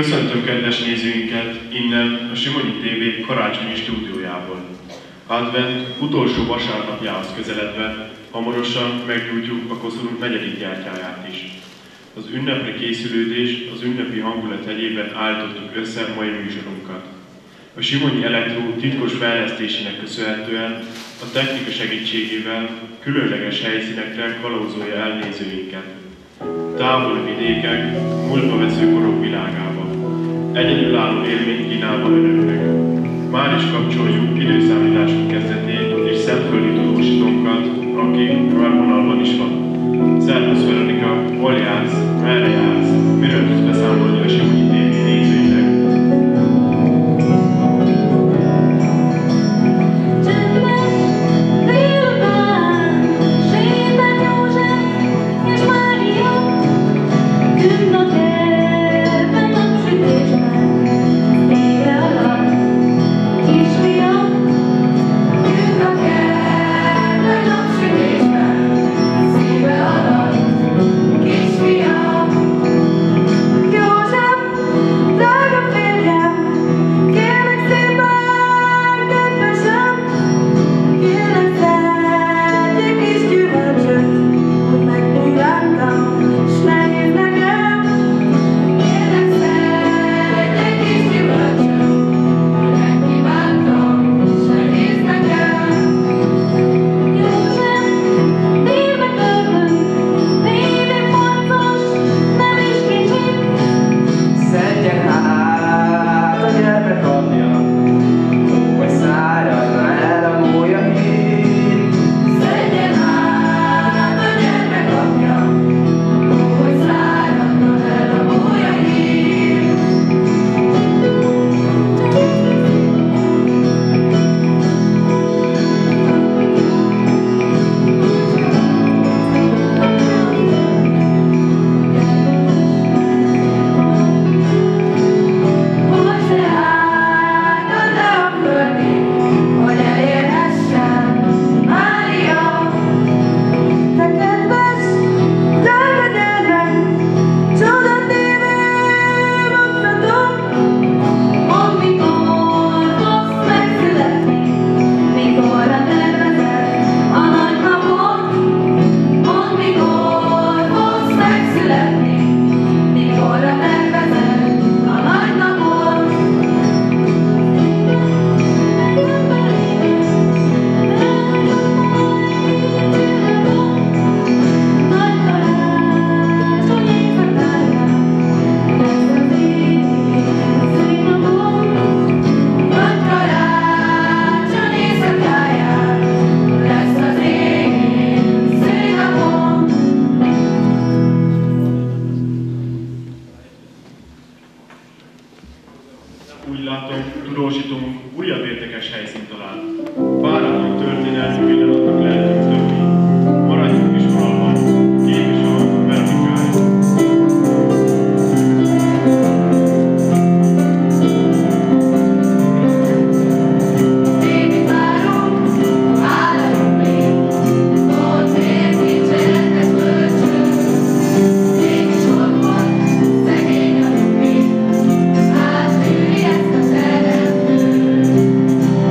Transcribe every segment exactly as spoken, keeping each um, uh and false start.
Köszöntöm kedves nézőinket innen a Simonyi té vé karácsonyi stúdiójából. Advent utolsó vasárnapjához közeledve hamarosan meggyújtjuk a koszorunk negyedik gyertyáját is. Az ünnepre készülődés, az ünnepi hangulat egyében állítottuk össze mai műsorunkat. A Simonyi Electro titkos fejlesztésének köszönhetően a technika segítségével különleges helyszínekre kalauzolja el nézőinket. Távoli vidékek, múltba vesző korok világába. Egyedülálló élményt kínálva önöknek. Már is kapcsoljuk időszámításunk kezdetét és szentföldi tudósítónkat, aki körvonalban is van. Szervusz Veronika, hol jársz, merre jársz, miről tudsz beszámolni a Simonyi té vé nézőinek?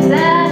That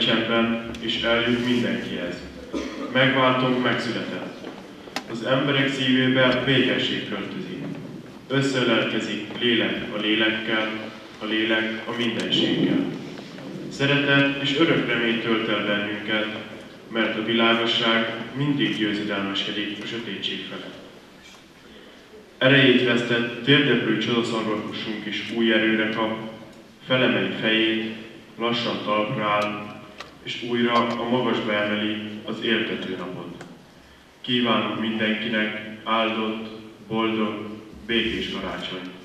csendben, és eljut mindenkihez. Megváltunk, megszületett. Az emberek szívébe végesség költözik. Összeölelkezik lélek a lélekkel, a lélek a mindenséggel. Szeretet és örök remény tölt el bennünket, mert a világosság mindig győzedelmeskedik a sötétség felett. Erejét vesztett, térdeplő csodaszarvasunk is új erőre kap, felemeli fejét, lassan talpra áll, és újra a magasba emeli az éltető napot. Kívánunk mindenkinek áldott, boldog, békés karácsony!